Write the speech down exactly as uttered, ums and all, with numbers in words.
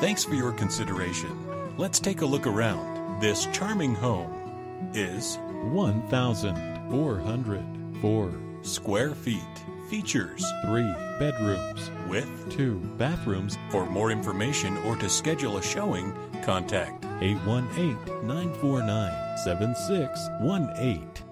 Thanks for your consideration. Let's take a look around. This charming home is one thousand four hundred four square feet. Features three bedrooms with two bathrooms. For more information or to schedule a showing, contact eight one eight, nine four nine, seven six one eight.